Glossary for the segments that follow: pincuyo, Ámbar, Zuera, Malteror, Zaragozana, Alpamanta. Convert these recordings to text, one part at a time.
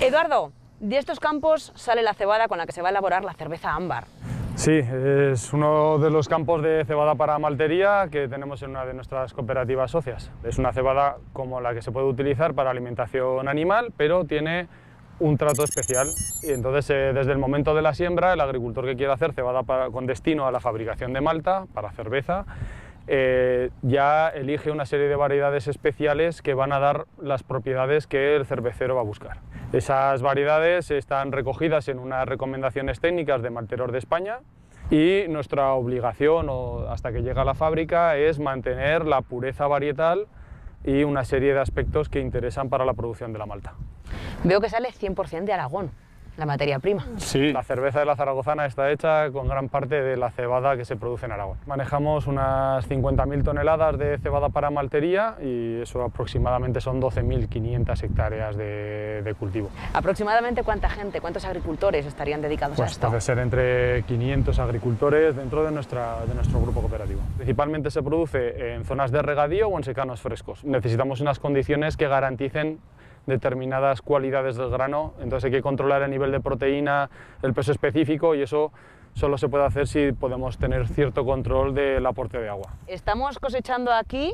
Eduardo, de estos campos sale la cebada con la que se va a elaborar la cerveza Ámbar. Sí, es uno de los campos de cebada para maltería que tenemos en una de nuestras cooperativas socias. Es una cebada como la que se puede utilizar para alimentación animal, pero tiene un trato especial. Y entonces, desde el momento de la siembra, el agricultor que quiera hacer cebada con destino a la fabricación de malta, para cerveza, ya elige una serie de variedades especiales que van a dar las propiedades que el cervecero va a buscar. Esas variedades están recogidas en unas recomendaciones técnicas de Malteror de España y nuestra obligación, hasta que llega a la fábrica, es mantener la pureza varietal y una serie de aspectos que interesan para la producción de la malta. Veo que sale 100% de Aragón, la materia prima. Sí. La cerveza de la Zaragozana está hecha con gran parte de la cebada que se produce en Aragón. Manejamos unas 50.000 toneladas de cebada para maltería y eso aproximadamente son 12.500 hectáreas de cultivo. ¿Aproximadamente cuánta gente, cuántos agricultores estarían dedicados a esto? Puede ser entre 500 agricultores dentro de nuestro grupo cooperativo. Principalmente se produce en zonas de regadío o en secanos frescos. Necesitamos unas condiciones que garanticen determinadas cualidades del grano, entonces hay que controlar el nivel de proteína, el peso específico, y eso solo se puede hacer si podemos tener cierto control del aporte de agua. Estamos cosechando aquí,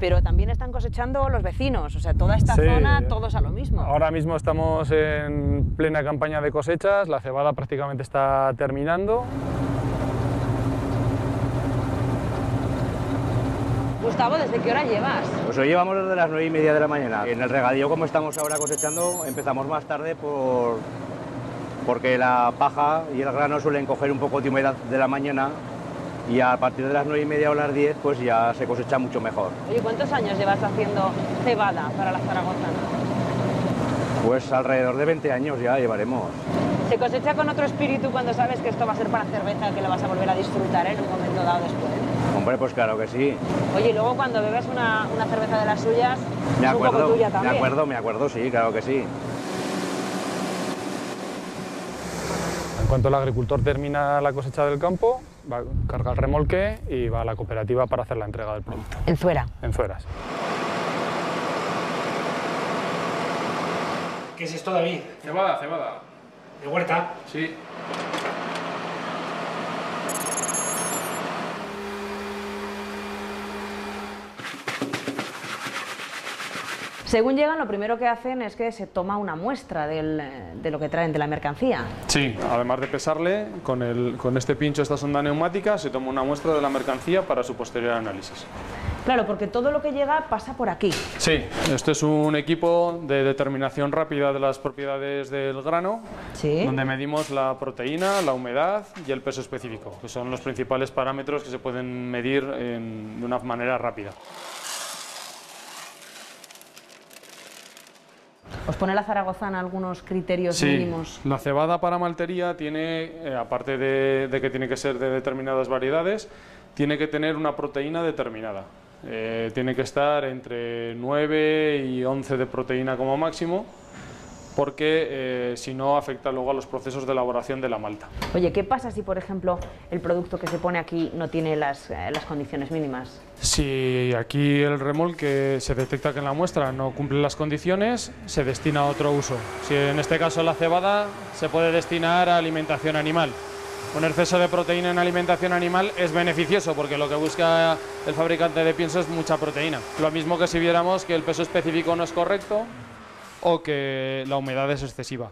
pero también están cosechando los vecinos, o sea, toda esta zona, todos a lo mismo. Ahora mismo estamos en plena campaña de cosechas, la cebada prácticamente está terminando. Gustavo, ¿desde qué hora llevas? Pues hoy llevamos desde las 9:30 de la mañana. En el regadío, como estamos ahora cosechando, empezamos más tarde porque la paja y el grano suelen coger un poco de humedad de la mañana, y a partir de las 9:30 o las 10 pues ya se cosecha mucho mejor. Oye, ¿cuántos años llevas haciendo cebada para la Zaragozana? Pues alrededor de 20 años ya llevaremos. ¿Se cosecha con otro espíritu cuando sabes que esto va a ser para cerveza, que la vas a volver a disfrutar en un momento dado después? Hombre, pues claro que sí. Oye, y luego cuando bebes una cerveza de las suyas, es un poco tuya también. Me acuerdo, sí, claro que sí. En cuanto el agricultor termina la cosecha del campo, va a cargar el remolque y va a la cooperativa para hacer la entrega del producto. ¿En Zuera? En Zuera, sí. ¿Qué es esto, David? Cebada, cebada. ¿De huerta? Sí. Según llegan, lo primero que hacen es que se toma una muestra de lo que traen de la mercancía. Sí, además de pesarle, con este pincho, esta sonda neumática, se toma una muestra de la mercancía para su posterior análisis. Claro, porque todo lo que llega pasa por aquí. Sí, este es un equipo de determinación rápida de las propiedades del grano, ¿sí?, donde medimos la proteína, la humedad y el peso específico, que son los principales parámetros que se pueden medir de una manera rápida. ¿Os pone la Zaragozana algunos criterios mínimos? La cebada para maltería tiene, aparte de que tiene que ser de determinadas variedades, tiene que tener una proteína determinada. Tiene que estar entre 9 y 11 de proteína como máximo, porque si no afecta luego a los procesos de elaboración de la malta. Oye, ¿qué pasa si, por ejemplo, el producto que se pone aquí no tiene las condiciones mínimas? Si aquí el remolque se detecta que en la muestra no cumple las condiciones, se destina a otro uso. Si en este caso la cebada se puede destinar a alimentación animal. Un exceso de proteína en alimentación animal es beneficioso porque lo que busca el fabricante de pienso es mucha proteína. Lo mismo que si viéramos que el peso específico no es correcto o que la humedad es excesiva.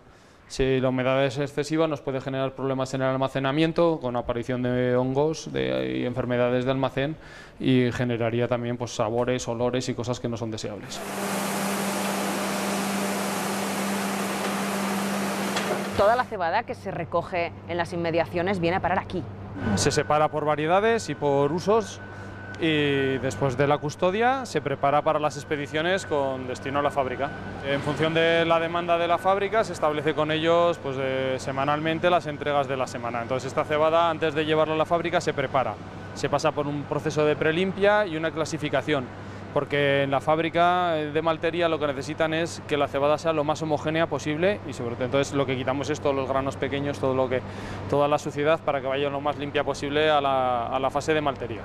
Si la humedad es excesiva nos puede generar problemas en el almacenamiento, con aparición de hongos y enfermedades de almacén, y generaría también pues sabores, olores y cosas que no son deseables. Toda la cebada que se recoge en las inmediaciones viene a parar aquí. Se separa por variedades y por usos, y después de la custodia se prepara para las expediciones con destino a la fábrica. En función de la demanda de la fábrica se establece con ellos pues, semanalmente las entregas de la semana. Entonces esta cebada, antes de llevarla a la fábrica, se prepara. Se pasa por un proceso de prelimpia y una clasificación, porque en la fábrica de maltería lo que necesitan es que la cebada sea lo más homogénea posible, y sobre todo entonces lo que quitamos es todos los granos pequeños, toda la suciedad, para que vaya lo más limpia posible a la fase de maltería.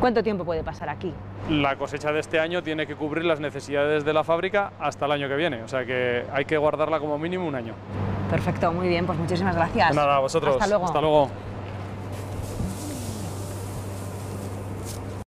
¿Cuánto tiempo puede pasar aquí? La cosecha de este año tiene que cubrir las necesidades de la fábrica hasta el año que viene, o sea que hay que guardarla como mínimo un año. Perfecto, muy bien, pues muchísimas gracias. Nada, a vosotros. Hasta luego. Hasta luego.